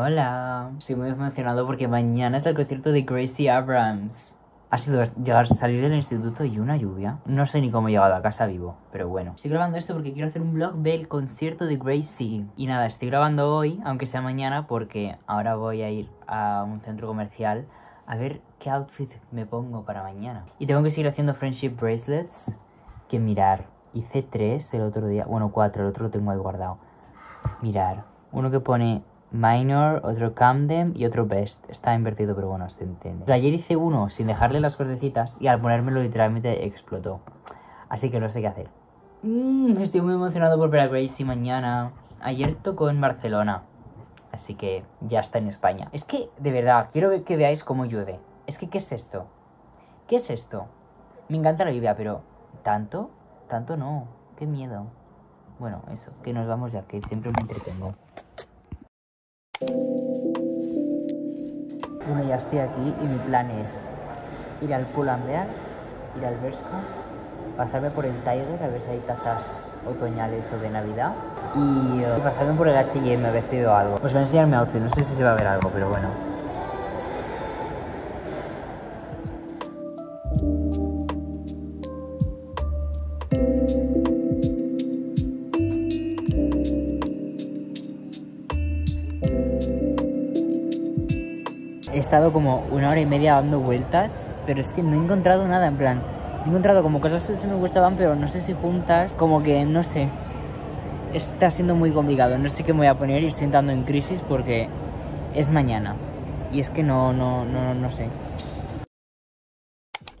Hola, estoy muy emocionado porque mañana está el concierto de Gracie Abrams. Ha sido salir del instituto y una lluvia. No sé ni cómo he llegado a casa vivo, pero bueno. Estoy grabando esto porque quiero hacer un vlog del concierto de Gracie. Y nada, estoy grabando hoy, aunque sea mañana, porque ahora voy a ir a un centro comercial a ver qué outfit me pongo para mañana. Y tengo que seguir haciendo friendship bracelets, que mirar. Hice 3 el otro día, bueno 4, el otro lo tengo ahí guardado. Mirar, uno que pone minor, otro Camden y otro best. Está invertido, pero bueno, se entiende. Ayer hice uno sin dejarle las cuerdecitas y al ponérmelo literalmente explotó. Así que no sé qué hacer. Estoy muy emocionado por ver a Gracie mañana. Ayer tocó en Barcelona, así que ya está en España. Es que, de verdad, quiero que veáis cómo llueve. Es que, ¿qué es esto? ¿Qué es esto? Me encanta la lluvia, pero ¿tanto? Tanto no. Qué miedo. Bueno, eso, que nos vamos ya, que siempre me entretengo. Bueno, ya estoy aquí y mi plan es ir al Pull&Bear, ir al Berska, pasarme por el Tiger a ver si hay tazas otoñales o de Navidad y pasarme por el H&M a ver si veo algo. Os voy a enseñar mi outfit, no sé si se va a ver algo, pero bueno. He estado como 1 hora y media dando vueltas, pero es que no he encontrado nada, en plan. He encontrado como cosas que se me gustaban, pero no sé si juntas, como que no sé. Está siendo muy complicado, no sé qué me voy a poner y estoy entrando en crisis porque es mañana. Y es que no sé.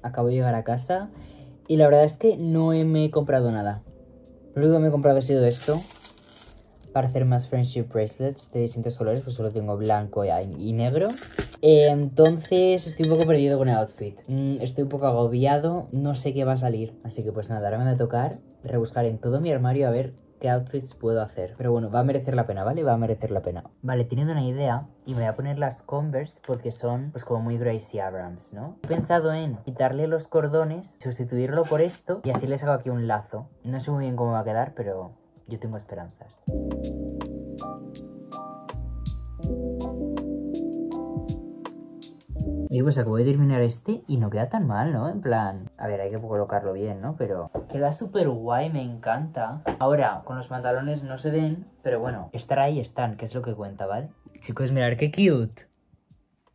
Acabo de llegar a casa y la verdad es que no me he comprado nada. Lo único que me he comprado ha sido esto. Para hacer más friendship bracelets de distintos colores, pues solo tengo blanco y negro. Entonces estoy un poco perdido con el outfit. Estoy un poco agobiado, no sé qué va a salir. Así que pues nada, ahora me va a tocar rebuscar en todo mi armario a ver qué outfits puedo hacer. Pero bueno, va a merecer la pena, ¿vale? Va a merecer la pena. Vale, teniendo una idea, y me voy a poner las Converse porque son pues como muy Gracie Abrams, ¿no? He pensado en quitarle los cordones, sustituirlo por esto y así les hago aquí un lazo. No sé muy bien cómo va a quedar, pero yo tengo esperanzas. Oye, pues acabo de terminar este y no queda tan mal, ¿no? En plan, a ver, hay que colocarlo bien, ¿no? Pero queda súper guay, me encanta. Ahora, con los pantalones no se ven, pero bueno, estar ahí están, que es lo que cuenta, ¿vale? Chicos, mirad qué cute.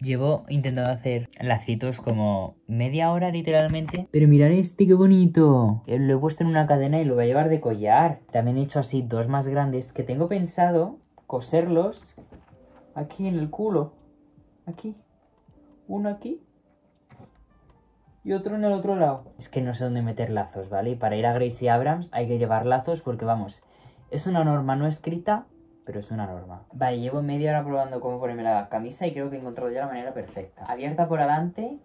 Llevo intentando hacer lacitos como media hora, literalmente. Pero mirad este, qué bonito. Lo he puesto en una cadena y lo voy a llevar de collar. También he hecho así 2 más grandes que tengo pensado coserlos aquí en el culo. Aquí. Uno aquí y otro en el otro lado. Es que no sé dónde meter lazos, ¿vale? Y para ir a Gracie Abrams hay que llevar lazos porque, vamos, es una norma no escrita, pero es una norma. Vale, llevo media hora probando cómo ponerme la camisa y creo que he encontrado ya la manera perfecta. Abierta por adelante,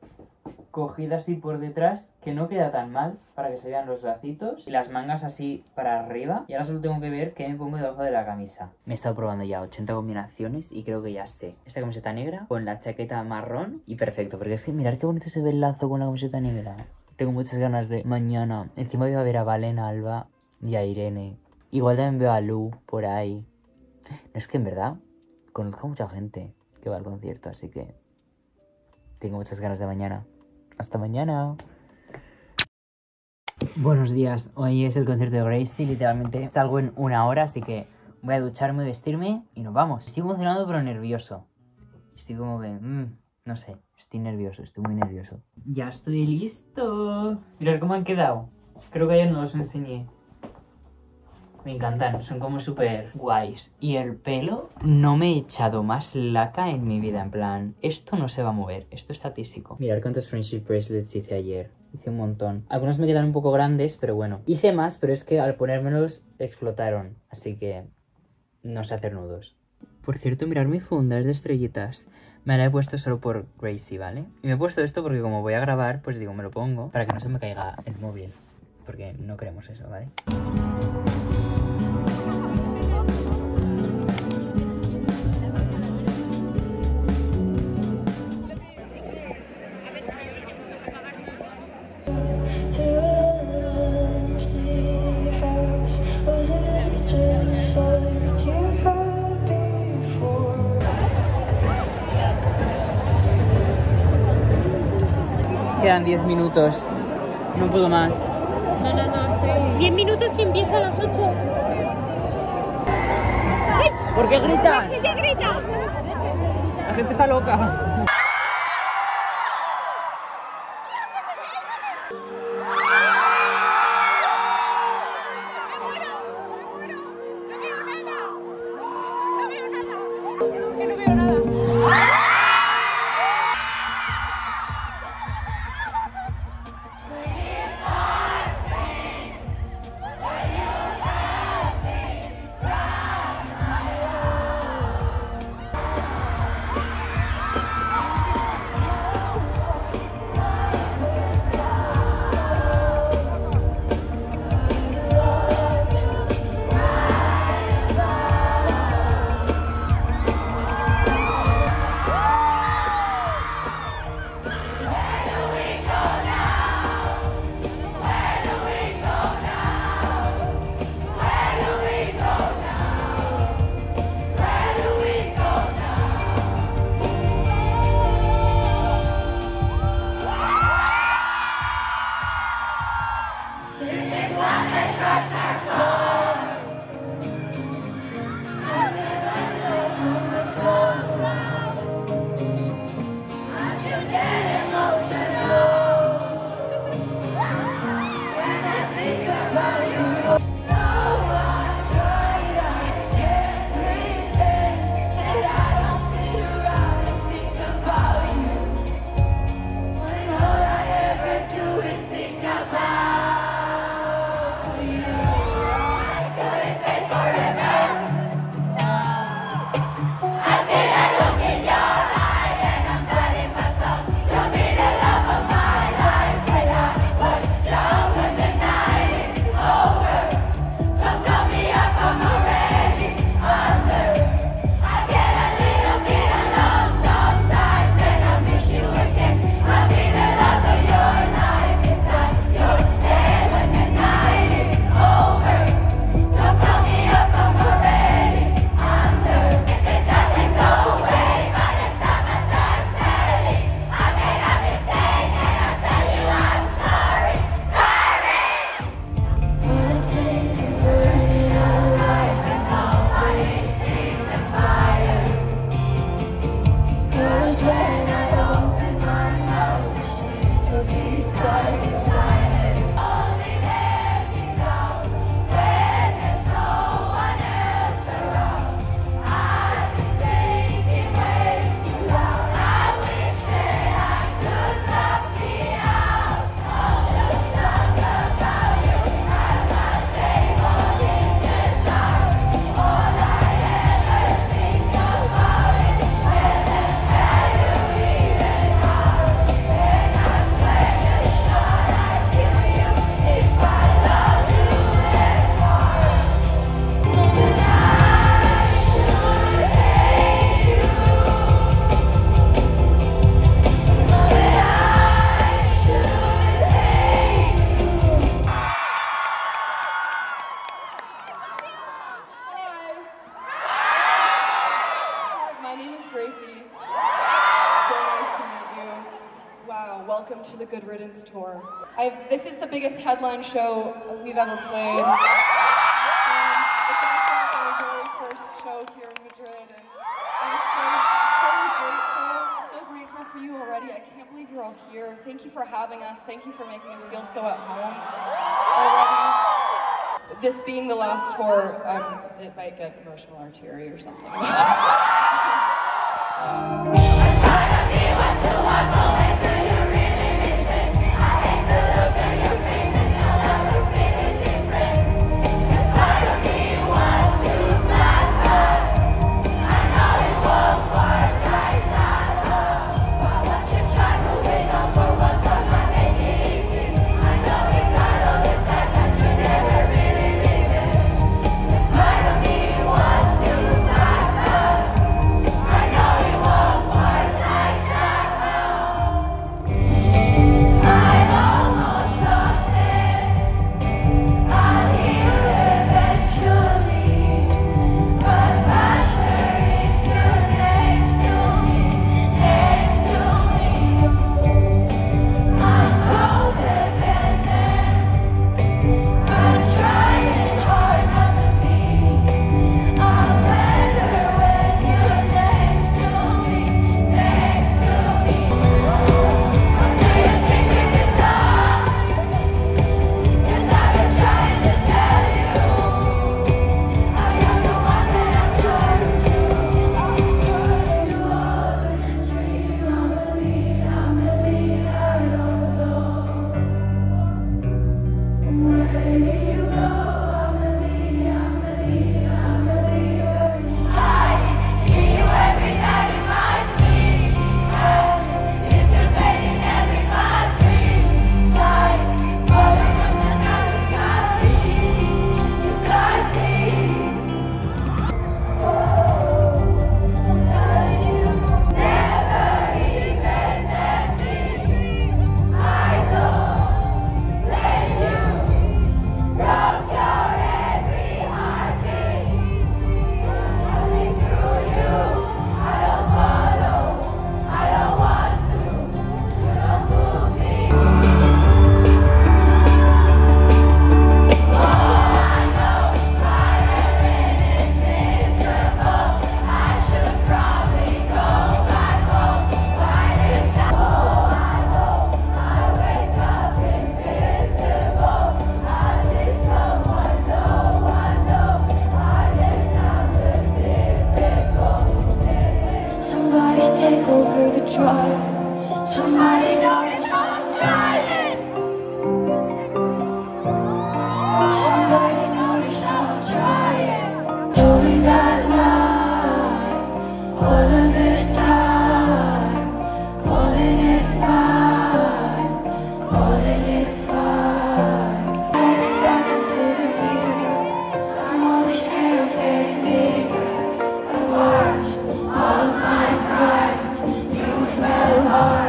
cogida así por detrás, que no queda tan mal para que se vean los lacitos. Y las mangas así para arriba. Y ahora solo tengo que ver qué me pongo debajo de la camisa. Me he estado probando ya 80 combinaciones y creo que ya sé. Esta camiseta negra con la chaqueta marrón y perfecto. Porque es que mirad qué bonito se ve el lazo con la camiseta negra. Tengo muchas ganas de mañana. Encima voy a ver a Valena Alba y a Irene. Igual también veo a Lu por ahí. Es que en verdad conozco a mucha gente que va al concierto, así que tengo muchas ganas de mañana. ¡Hasta mañana! Buenos días, hoy es el concierto de Gracie, literalmente salgo en 1 hora, así que voy a ducharme, vestirme y nos vamos. Estoy emocionado pero nervioso. Estoy como que, no sé, estoy nervioso, estoy muy nervioso. ¡Ya estoy listo! Mirad cómo han quedado, creo que ayer no los enseñé. Me encantan, son como súper guays. Y el pelo, no me he echado más laca en mi vida, en plan, esto no se va a mover, esto está tísico. Mirad cuántos friendship bracelets hice ayer, hice un montón. Algunos me quedan un poco grandes, pero bueno. Hice más, pero es que al ponérmelos explotaron, así que no sé hacer nudos. Por cierto, mirad mi funda, es de estrellitas. Me la he puesto solo por Gracie, ¿vale? Y me he puesto esto porque como voy a grabar, pues digo, me lo pongo para que no se me caiga el móvil, porque no queremos eso, ¿vale? quedan 10 minutos. No puedo más. No, no, no, estoy... 10 minutos y empieza a las 8. ¡Ay! ¿Por qué gritan? La gente grita. La gente está loca. This is the biggest headline show we've ever played. It's also our very first show here in Madrid, and I'm so, so grateful for you already. I can't believe you're all here. Thank you for having us. Thank you for making us feel so at home already. This being the last tour, it might get emotional artery or something. Somebody knows I'm trying. Somebody knows I'm trying. Doing that line all of the time, calling it fine, calling it fine. And it's talking to the mirror. I'm only scared of getting bigger. The worst of my crimes, you fell hard.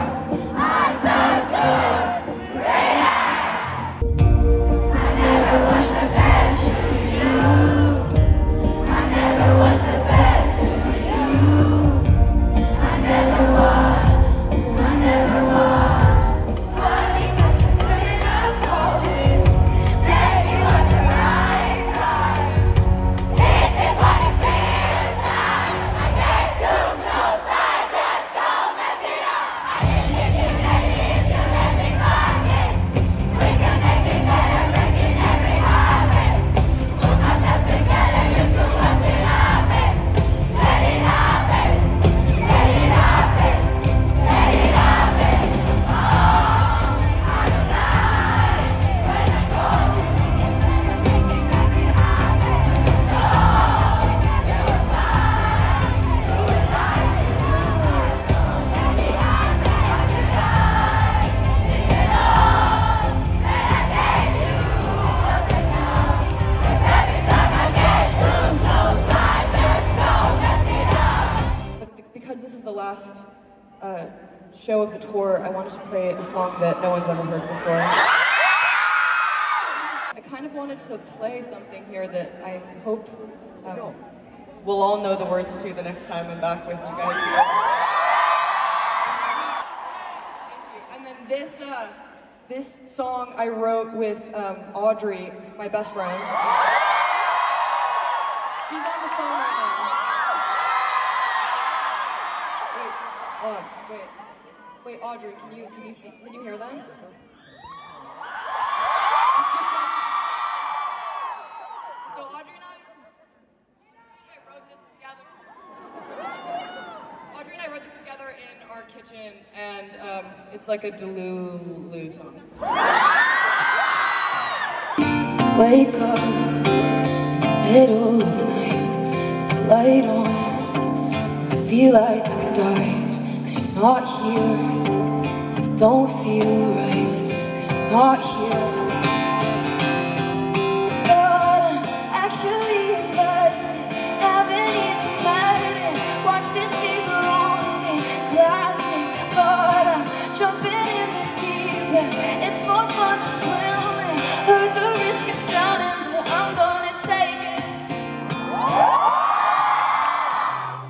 Show of the tour, I wanted to play a song that no one's ever heard before. I kind of wanted to play something here that I hope we'll all know the words to the next time I'm back with you guys. Thank you. And then this song I wrote with Audrey, my best friend. She's on the phone right now. Wait, Audrey, can you hear them? So Audrey and I wrote this together. Audrey and I wrote this together in our kitchen, and it's like a Lu song. Wake up in the middle of the night, the light on, and I feel like I could die. Not here, don't feel right, 'cause you're not here. But I'm actually invested, haven't even mattered. Watch this paper on me, classic. But I'm jumping in the deep end, it's more fun to swim in. Heard the risk of drowning, but I'm gonna take it.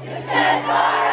You said fire.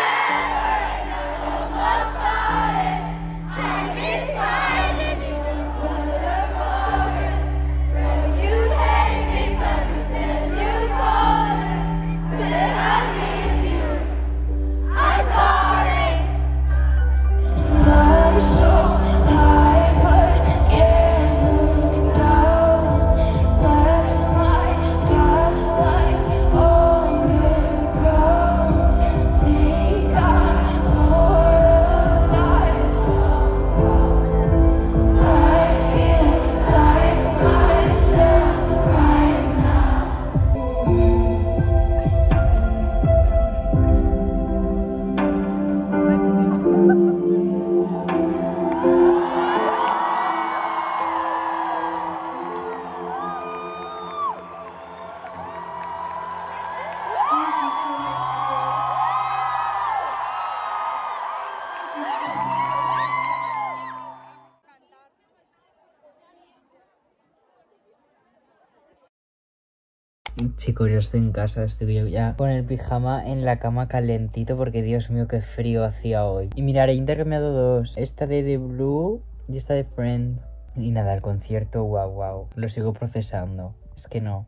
Chicos, yo estoy en casa, estoy yo ya con el pijama en la cama calentito porque Dios mío qué frío hacía hoy. Y mirad, he intercambiado dos, esta de The Blue y esta de Friends. Y nada, el concierto, wow, lo sigo procesando. Es que no.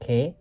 ¿Qué?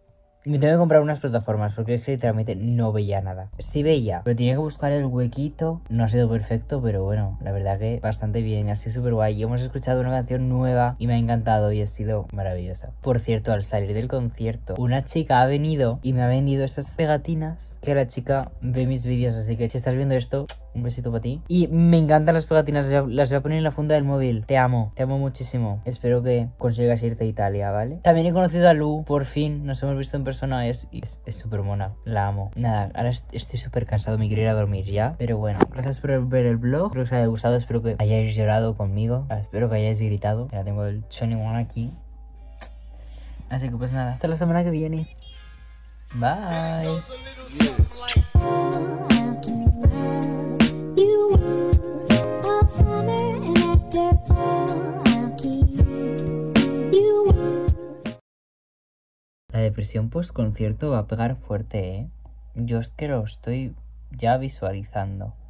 Intenté comprar unas plataformas porque es que literalmente no veía nada. Sí veía, pero tenía que buscar el huequito. No ha sido perfecto, pero bueno, la verdad que bastante bien. Ha sido súper guay. Y hemos escuchado una canción nueva y me ha encantado y ha sido maravillosa. Por cierto, al salir del concierto, una chica ha venido y me ha vendido esas pegatinas, que la chica ve mis vídeos, así que si estás viendo esto, un besito para ti. Y me encantan las pegatinas, las voy a poner en la funda del móvil. Te amo muchísimo. Espero que consigas irte a Italia, ¿vale? También he conocido a Lu, por fin, nos hemos visto en persona. Es súper mona, la amo. Nada, ahora estoy súper cansado, me quiero ir a dormir ya. Pero bueno, gracias por ver el vlog. Espero que os haya gustado, espero que hayáis llorado conmigo. Espero que hayáis gritado. Ya tengo el 21 aquí. Así que pues nada, hasta la semana que viene. Bye. La depresión post concierto va a pegar fuerte, ¿eh? Yo es que lo estoy ya visualizando.